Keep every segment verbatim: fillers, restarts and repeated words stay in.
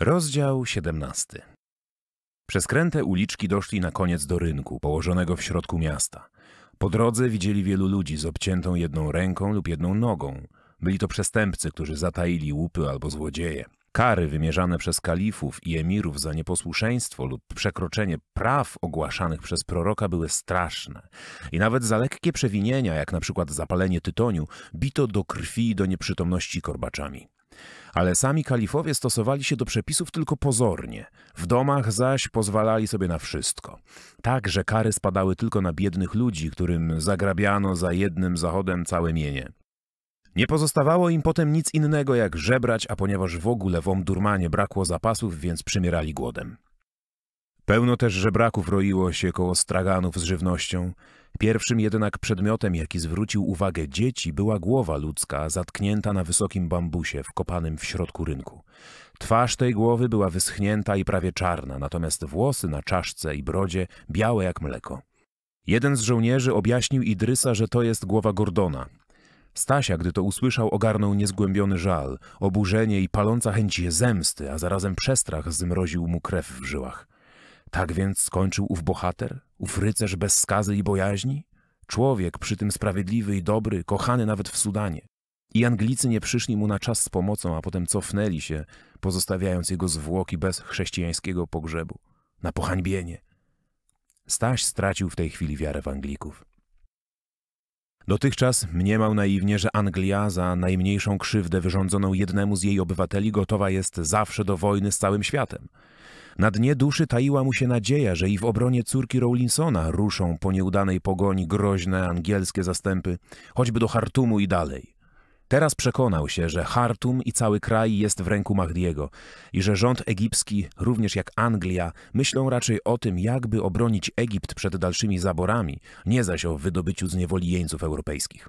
Rozdział siedemnasty. Przez kręte uliczki doszli na koniec do rynku, położonego w środku miasta. Po drodze widzieli wielu ludzi z obciętą jedną ręką lub jedną nogą. Byli to przestępcy, którzy zataili łupy albo złodzieje. Kary wymierzane przez kalifów i emirów za nieposłuszeństwo lub przekroczenie praw ogłaszanych przez proroka były straszne. I nawet za lekkie przewinienia, jak na przykład zapalenie tytoniu, bito do krwi i do nieprzytomności korbaczami. Ale sami kalifowie stosowali się do przepisów tylko pozornie, w domach zaś pozwalali sobie na wszystko. Tak, że kary spadały tylko na biednych ludzi, którym zagrabiano za jednym zachodem całe mienie. Nie pozostawało im potem nic innego jak żebrać, a ponieważ w ogóle w Omdurmanie brakło zapasów, więc przymierali głodem. Pełno też żebraków roiło się koło straganów z żywnością. Pierwszym jednak przedmiotem, jaki zwrócił uwagę dzieci, była głowa ludzka zatknięta na wysokim bambusie wkopanym w środku rynku. Twarz tej głowy była wyschnięta i prawie czarna, natomiast włosy na czaszce i brodzie białe jak mleko. Jeden z żołnierzy objaśnił Idrysa, że to jest głowa Gordona. Stasia, gdy to usłyszał, ogarnął niezgłębiony żal, oburzenie i paląca chęć zemsty, a zarazem przestrach zmroził mu krew w żyłach. Tak więc skończył ów bohater, ów rycerz bez skazy i bojaźni? Człowiek przy tym sprawiedliwy i dobry, kochany nawet w Sudanie. I Anglicy nie przyszli mu na czas z pomocą, a potem cofnęli się, pozostawiając jego zwłoki bez chrześcijańskiego pogrzebu. Na pohańbienie. Staś stracił w tej chwili wiarę w Anglików. Dotychczas mniemał naiwnie, że Anglia za najmniejszą krzywdę wyrządzoną jednemu z jej obywateli gotowa jest zawsze do wojny z całym światem. Na dnie duszy taiła mu się nadzieja, że i w obronie córki Rawlinsona ruszą po nieudanej pogoni groźne angielskie zastępy, choćby do Chartumu i dalej. Teraz przekonał się, że Chartum i cały kraj jest w ręku Mahdiego i że rząd egipski, również jak Anglia, myślą raczej o tym, jakby obronić Egipt przed dalszymi zaborami, nie zaś o wydobyciu z niewoli jeńców europejskich.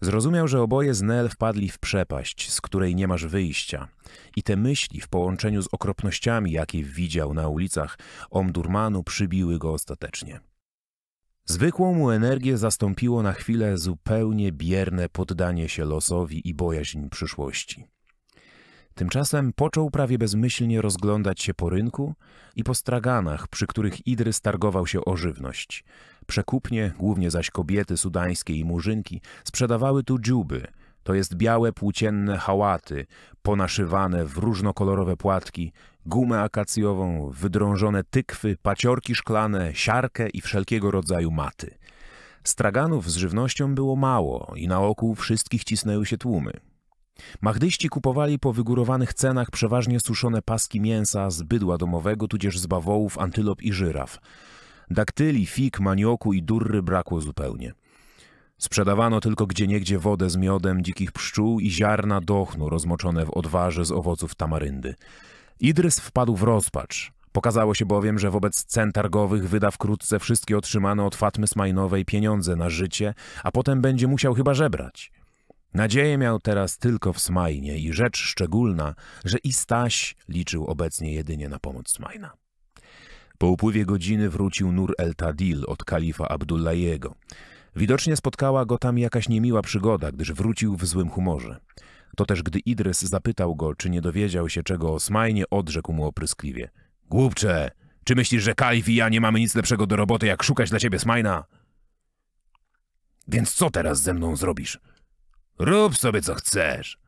Zrozumiał, że oboje z Nel wpadli w przepaść, z której nie masz wyjścia, i te myśli w połączeniu z okropnościami, jakie widział na ulicach Omdurmanu, przybiły go ostatecznie. Zwykłą mu energię zastąpiło na chwilę zupełnie bierne poddanie się losowi i bojaźń przyszłości. Tymczasem począł prawie bezmyślnie rozglądać się po rynku i po straganach, przy których Idrys targował się o żywność. Przekupnie, głównie zaś kobiety sudańskie i murzynki, sprzedawały tu dziuby, to jest białe płócienne hałaty, ponaszywane w różnokolorowe płatki, gumę akacjową, wydrążone tykwy, paciorki szklane, siarkę i wszelkiego rodzaju maty. Straganów z żywnością było mało i na oku wszystkich cisnęły się tłumy. Mahdyści kupowali po wygórowanych cenach przeważnie suszone paski mięsa z bydła domowego, tudzież z bawołów, antylop i żyraf. Daktyli, fig, manioku i durry brakło zupełnie. Sprzedawano tylko gdzieniegdzie wodę z miodem dzikich pszczół i ziarna dochnu rozmoczone w odwarze z owoców tamaryndy. Idrys wpadł w rozpacz. Pokazało się bowiem, że wobec cen targowych wyda wkrótce wszystkie otrzymane od Fatmy Smajnowej pieniądze na życie, a potem będzie musiał chyba żebrać. Nadzieję miał teraz tylko w Smajnie i rzecz szczególna, że i Staś liczył obecnie jedynie na pomoc Smajna. Po upływie godziny wrócił Nur el-Tadil od kalifa Abdullahiego. Widocznie spotkała go tam jakaś niemiła przygoda, gdyż wrócił w złym humorze. To też gdy Idrys zapytał go, czy nie dowiedział się czego o Smajnie, odrzekł mu opryskliwie. — Głupcze, czy myślisz, że kalif i ja nie mamy nic lepszego do roboty, jak szukać dla ciebie Smajna? — Więc co teraz ze mną zrobisz? — Rób sobie co chcesz.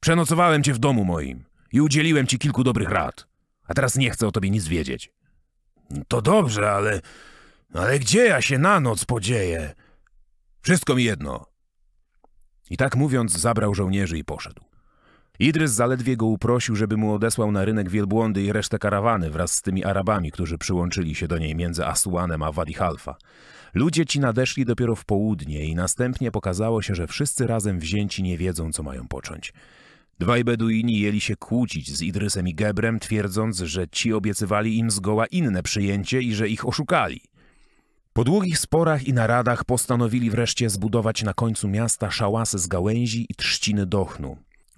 Przenocowałem cię w domu moim i udzieliłem ci kilku dobrych rad, a teraz nie chcę o tobie nic wiedzieć. — To dobrze, ale... ale gdzie ja się na noc podzieję? Wszystko mi jedno. I tak mówiąc, zabrał żołnierzy i poszedł. Idrys zaledwie go uprosił, żeby mu odesłał na rynek wielbłądy i resztę karawany wraz z tymi Arabami, którzy przyłączyli się do niej między Asuanem a Wadichalfa. Ludzie ci nadeszli dopiero w południe i następnie pokazało się, że wszyscy razem wzięci nie wiedzą, co mają począć. Dwaj Beduini jęli się kłócić z Idrysem i Gebrem, twierdząc, że ci obiecywali im zgoła inne przyjęcie i że ich oszukali. Po długich sporach i naradach postanowili wreszcie zbudować na końcu miasta szałasy z gałęzi i trzciny dochnu,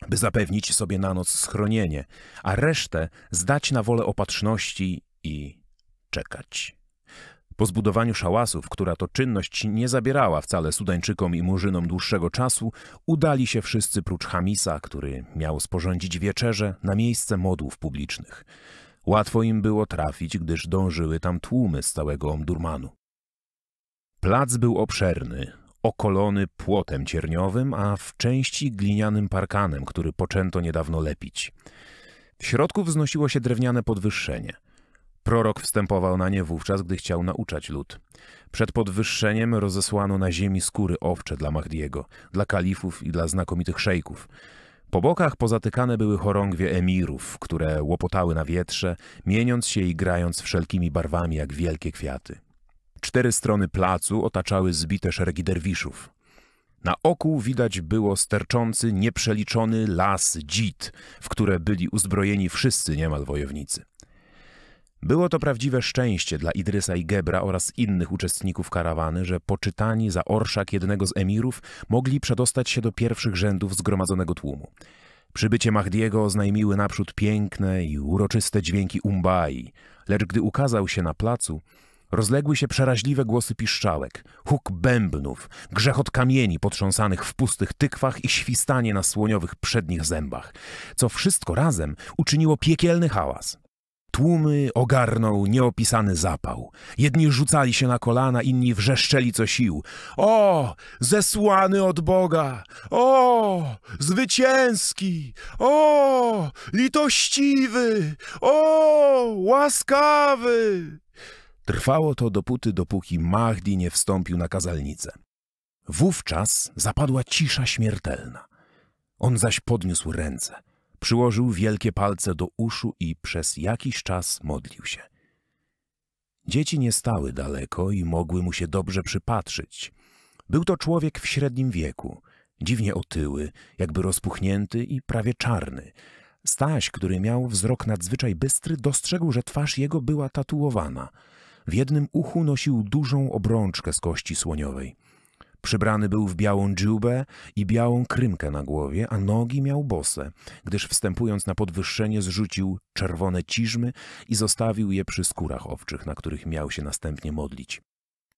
by zapewnić sobie na noc schronienie, a resztę zdać na wolę opatrzności i czekać. Po zbudowaniu szałasów, która to czynność nie zabierała wcale Sudańczykom i Murzynom dłuższego czasu, udali się wszyscy prócz Hamisa, który miał sporządzić wieczerze na miejsce modłów publicznych. Łatwo im było trafić, gdyż dążyły tam tłumy z całego Omdurmanu. Plac był obszerny, okolony płotem cierniowym, a w części glinianym parkanem, który poczęto niedawno lepić. W środku wznosiło się drewniane podwyższenie. Prorok wstępował na nie wówczas, gdy chciał nauczać lud. Przed podwyższeniem rozesłano na ziemi skóry owcze dla Mahdiego, dla kalifów i dla znakomitych szejków. Po bokach pozatykane były chorągwie emirów, które łopotały na wietrze, mieniąc się i grając wszelkimi barwami jak wielkie kwiaty. Cztery strony placu otaczały zbite szeregi derwiszów. Na oku widać było sterczący, nieprzeliczony las dzid, w które byli uzbrojeni wszyscy niemal wojownicy. Było to prawdziwe szczęście dla Idrysa i Gebra oraz innych uczestników karawany, że poczytani za orszak jednego z emirów mogli przedostać się do pierwszych rzędów zgromadzonego tłumu. Przybycie Mahdiego oznajmiły naprzód piękne i uroczyste dźwięki Umbai, lecz gdy ukazał się na placu, rozległy się przeraźliwe głosy piszczałek, huk bębnów, grzechot kamieni potrząsanych w pustych tykwach i świstanie na słoniowych przednich zębach, co wszystko razem uczyniło piekielny hałas. Tłumy ogarnął nieopisany zapał. Jedni rzucali się na kolana, inni wrzeszczeli co sił. O, zesłany od Boga! O, zwycięski! O, litościwy! O, łaskawy! Trwało to dopóty, dopóki Mahdi nie wstąpił na kazalnicę. Wówczas zapadła cisza śmiertelna. On zaś podniósł ręce. Przyłożył wielkie palce do uszu i przez jakiś czas modlił się. Dzieci nie stały daleko i mogły mu się dobrze przypatrzyć. Był to człowiek w średnim wieku, dziwnie otyły, jakby rozpuchnięty i prawie czarny. Staś, który miał wzrok nadzwyczaj bystry, dostrzegł, że twarz jego była tatuowana. W jednym uchu nosił dużą obrączkę z kości słoniowej. Przybrany był w białą dżubę i białą krymkę na głowie, a nogi miał bose, gdyż wstępując na podwyższenie zrzucił czerwone ciżmy i zostawił je przy skórach owczych, na których miał się następnie modlić.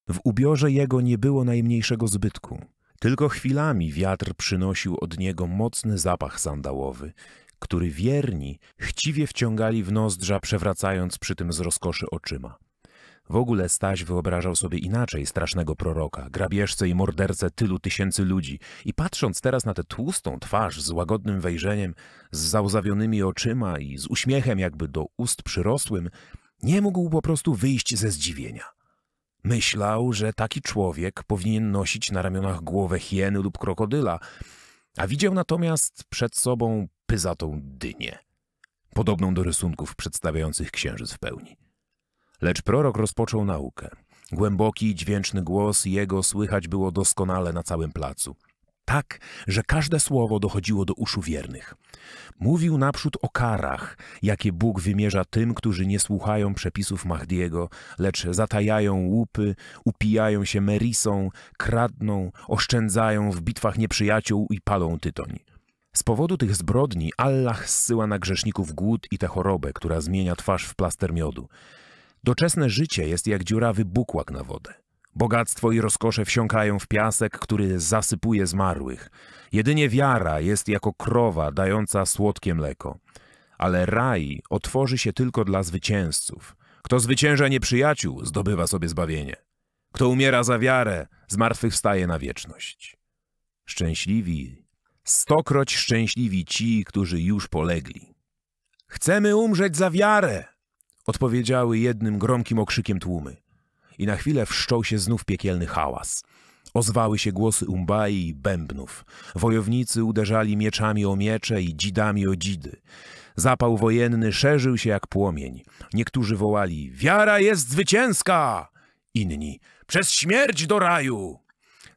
W ubiorze jego nie było najmniejszego zbytku. Tylko chwilami wiatr przynosił od niego mocny zapach sandałowy, który wierni chciwie wciągali w nozdrza, przewracając przy tym z rozkoszy oczyma. W ogóle Staś wyobrażał sobie inaczej strasznego proroka, grabieżcę i mordercę tylu tysięcy ludzi i patrząc teraz na tę tłustą twarz z łagodnym wejrzeniem, z załzawionymi oczyma i z uśmiechem jakby do ust przyrosłym, nie mógł po prostu wyjść ze zdziwienia. Myślał, że taki człowiek powinien nosić na ramionach głowę hieny lub krokodyla, a widział natomiast przed sobą pyzatą dynię, podobną do rysunków przedstawiających księżyc w pełni. Lecz prorok rozpoczął naukę. Głęboki i dźwięczny głos jego słychać było doskonale na całym placu. Tak, że każde słowo dochodziło do uszu wiernych. Mówił naprzód o karach, jakie Bóg wymierza tym, którzy nie słuchają przepisów Mahdiego, lecz zatajają łupy, upijają się merisą, kradną, oszczędzają w bitwach nieprzyjaciół i palą tytoń. Z powodu tych zbrodni Allah zsyła na grzeszników głód i tę chorobę, która zmienia twarz w plaster miodu. Doczesne życie jest jak dziurawy bukłak na wodę. Bogactwo i rozkosze wsiąkają w piasek, który zasypuje zmarłych. Jedynie wiara jest jako krowa dająca słodkie mleko. Ale raj otworzy się tylko dla zwycięzców. Kto zwycięża nieprzyjaciół, zdobywa sobie zbawienie. Kto umiera za wiarę, zmartwychwstaje na wieczność. Szczęśliwi, stokroć szczęśliwi ci, którzy już polegli. Chcemy umrzeć za wiarę! Odpowiedziały jednym gromkim okrzykiem tłumy. I na chwilę wszczął się znów piekielny hałas. Ozwały się głosy Umbai i bębnów. Wojownicy uderzali mieczami o miecze i dzidami o dzidy. Zapał wojenny szerzył się jak płomień. Niektórzy wołali: wiara jest zwycięska! Inni: przez śmierć do raju!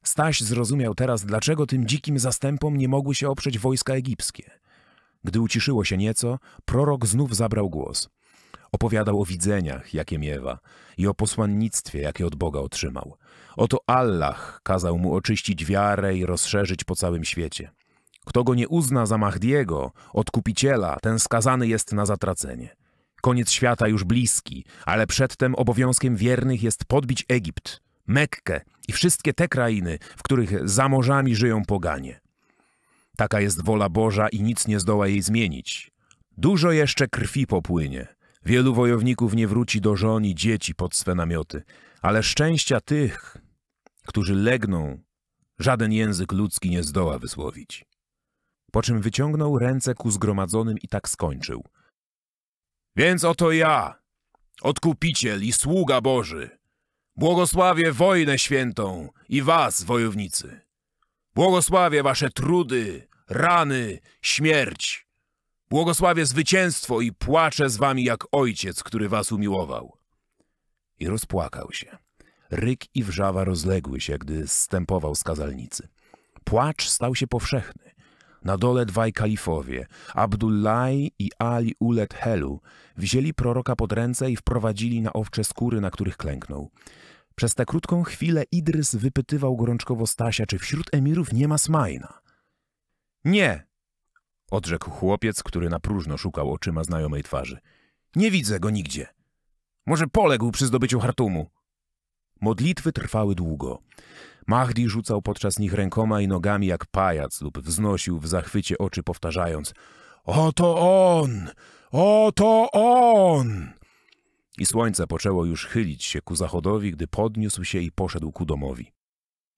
Staś zrozumiał teraz, dlaczego tym dzikim zastępom nie mogły się oprzeć wojska egipskie. Gdy uciszyło się nieco, prorok znów zabrał głos. Opowiadał o widzeniach, jakie miewa, i o posłannictwie, jakie od Boga otrzymał. Oto Allah kazał mu oczyścić wiarę i rozszerzyć po całym świecie. Kto go nie uzna za Mahdiego, odkupiciela, ten skazany jest na zatracenie. Koniec świata już bliski, ale przedtem obowiązkiem wiernych jest podbić Egipt, Mekkę i wszystkie te krainy, w których za morzami żyją poganie. Taka jest wola Boża i nic nie zdoła jej zmienić. Dużo jeszcze krwi popłynie. Wielu wojowników nie wróci do żon i dzieci pod swe namioty, ale szczęścia tych, którzy legną, żaden język ludzki nie zdoła wysłowić. Po czym wyciągnął ręce ku zgromadzonym i tak skończył. Więc oto ja, odkupiciel i sługa Boży, błogosławię wojnę świętą i was, wojownicy. Błogosławię wasze trudy, rany, śmierć. Błogosławię zwycięstwo i płaczę z wami jak ojciec, który was umiłował. I rozpłakał się. Ryk i wrzawa rozległy się, gdy zstępował z kazalnicy. Płacz stał się powszechny. Na dole dwaj kalifowie, Abdullahi i Ali Uled Helu, wzięli proroka pod ręce i wprowadzili na owcze skóry, na których klęknął. Przez tę krótką chwilę Idrys wypytywał gorączkowo Stasia, czy wśród emirów nie ma Smajna. Nie, odrzekł chłopiec, który na próżno szukał oczyma znajomej twarzy. Nie widzę go nigdzie. Może poległ przy zdobyciu Chartumu. Modlitwy trwały długo. Mahdi rzucał podczas nich rękoma i nogami jak pajac lub wznosił w zachwycie oczy, powtarzając – oto on! Oto on! I słońce poczęło już chylić się ku zachodowi, gdy podniósł się i poszedł ku domowi.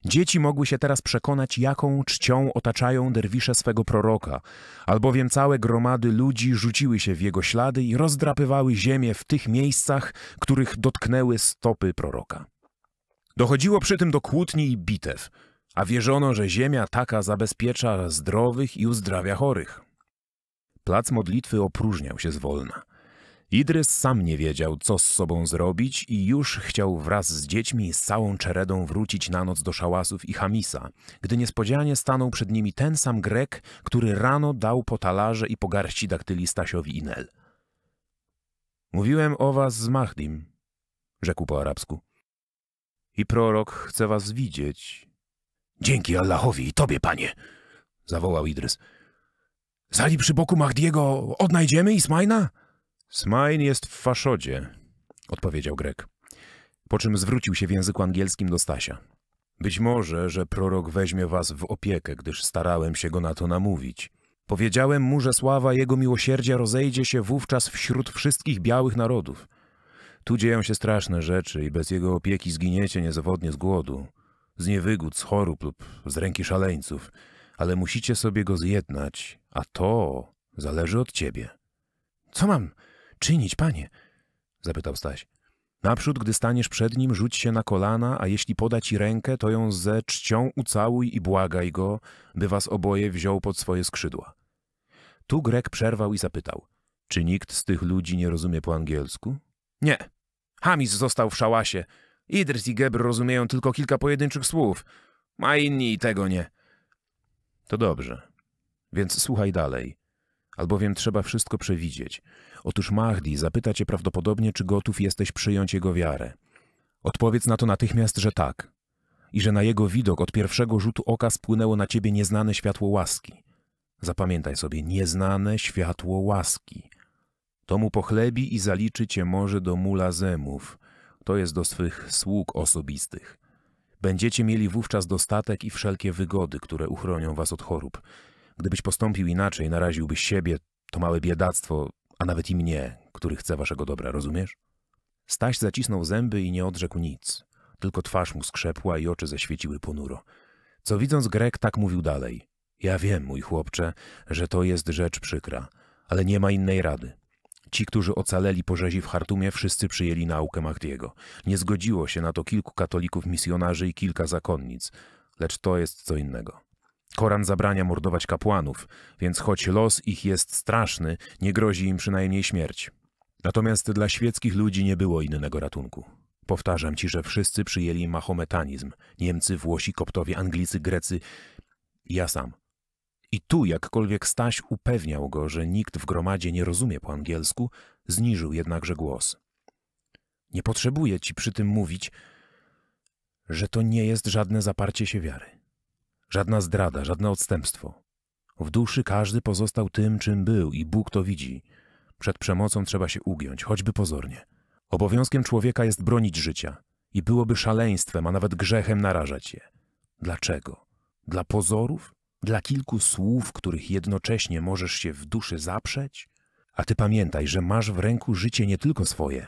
Dzieci mogły się teraz przekonać, jaką czcią otaczają derwisze swego proroka, albowiem całe gromady ludzi rzuciły się w jego ślady i rozdrapywały ziemię w tych miejscach, których dotknęły stopy proroka. Dochodziło przy tym do kłótni i bitew, a wierzono, że ziemia taka zabezpiecza zdrowych i uzdrawia chorych. Plac modlitwy opróżniał się zwolna. Idrys sam nie wiedział, co z sobą zrobić i już chciał wraz z dziećmi i z całą czeredą wrócić na noc do szałasów i Hamisa, gdy niespodzianie stanął przed nimi ten sam Grek, który rano dał po talarze i po garści daktyli Stasiowi i Nel. Mówiłem o was z Mahdim, rzekł po arabsku. I prorok chce was widzieć. Dzięki Allahowi i tobie, panie, zawołał Idrys. Zali przy boku Mahdiego odnajdziemy Ismajna? Smajn jest w Faszodzie, odpowiedział Grek, po czym zwrócił się w języku angielskim do Stasia. Być może, że prorok weźmie was w opiekę, gdyż starałem się go na to namówić. Powiedziałem mu, że sława jego miłosierdzia rozejdzie się wówczas wśród wszystkich białych narodów. Tu dzieją się straszne rzeczy i bez jego opieki zginiecie niezawodnie z głodu, z niewygód, z chorób lub z ręki szaleńców, ale musicie sobie go zjednać, a to zależy od ciebie. Co mam czynić, panie? Zapytał Staś. Naprzód, gdy staniesz przed nim, rzuć się na kolana, a jeśli poda ci rękę, to ją ze czcią ucałuj i błagaj go, by was oboje wziął pod swoje skrzydła. Tu Grek przerwał i zapytał. Czy nikt z tych ludzi nie rozumie po angielsku? Nie. Hamis został w szałasie. Idris i Gebr rozumieją tylko kilka pojedynczych słów, a inni i tego nie. To dobrze. Więc słuchaj dalej. Albowiem trzeba wszystko przewidzieć. Otóż Mahdi zapyta cię prawdopodobnie, czy gotów jesteś przyjąć jego wiarę. Odpowiedz na to natychmiast, że tak. I że na jego widok od pierwszego rzutu oka spłynęło na ciebie nieznane światło łaski. Zapamiętaj sobie, nieznane światło łaski. To mu pochlebi i zaliczy cię może do mulazemów. To jest do swych sług osobistych. Będziecie mieli wówczas dostatek i wszelkie wygody, które uchronią was od chorób. Gdybyś postąpił inaczej, naraziłbyś siebie, to małe biedactwo, a nawet i mnie, który chce waszego dobra, rozumiesz? Staś zacisnął zęby i nie odrzekł nic. Tylko twarz mu skrzepła i oczy zaświeciły ponuro. Co widząc, Grek tak mówił dalej. Ja wiem, mój chłopcze, że to jest rzecz przykra, ale nie ma innej rady. Ci, którzy ocaleli po rzezi w Chartumie, wszyscy przyjęli naukę Mahdiego. Nie zgodziło się na to kilku katolików misjonarzy i kilka zakonnic, lecz to jest co innego. Koran zabrania mordować kapłanów, więc choć los ich jest straszny, nie grozi im przynajmniej śmierć. Natomiast dla świeckich ludzi nie było innego ratunku. Powtarzam ci, że wszyscy przyjęli mahometanizm. Niemcy, Włosi, Koptowie, Anglicy, Grecy i ja sam. I tu, jakkolwiek Staś upewniał go, że nikt w gromadzie nie rozumie po angielsku, zniżył jednakże głos. Nie potrzebuję ci przy tym mówić, że to nie jest żadne zaparcie się wiary. Żadna zdrada, żadne odstępstwo. W duszy każdy pozostał tym, czym był i Bóg to widzi. Przed przemocą trzeba się ugiąć, choćby pozornie. Obowiązkiem człowieka jest bronić życia i byłoby szaleństwem, a nawet grzechem narażać je. Dlaczego? Dla pozorów? Dla kilku słów, których jednocześnie możesz się w duszy zaprzeć? A ty pamiętaj, że masz w ręku życie nie tylko swoje,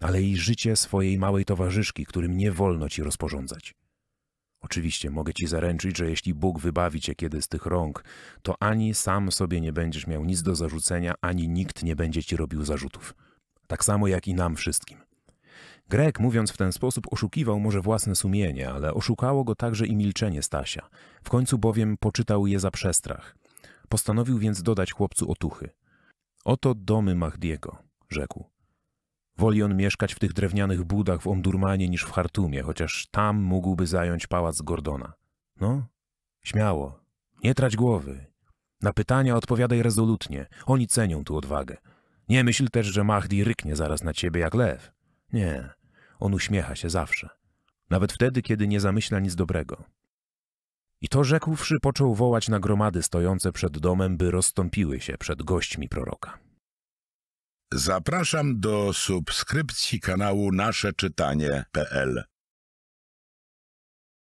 ale i życie swojej małej towarzyszki, którym nie wolno ci rozporządzać. Oczywiście mogę ci zaręczyć, że jeśli Bóg wybawi cię kiedy z tych rąk, to ani sam sobie nie będziesz miał nic do zarzucenia, ani nikt nie będzie ci robił zarzutów. Tak samo jak i nam wszystkim. Grek, mówiąc w ten sposób, oszukiwał może własne sumienie, ale oszukało go także i milczenie Stasia. W końcu bowiem poczytał je za przestrach. Postanowił więc dodać chłopcu otuchy. Oto domy Mahdiego, rzekł. Woli on mieszkać w tych drewnianych budach w Omdurmanie niż w Chartumie, chociaż tam mógłby zająć pałac Gordona. No, śmiało, nie trać głowy. Na pytania odpowiadaj rezolutnie, oni cenią tu odwagę. Nie myśl też, że Mahdi ryknie zaraz na ciebie jak lew. Nie, on uśmiecha się zawsze, nawet wtedy, kiedy nie zamyśla nic dobrego. I to rzekłszy, począł wołać na gromady stojące przed domem, by rozstąpiły się przed gośćmi proroka. Zapraszam do subskrypcji kanału nasze czytanie kropka p l.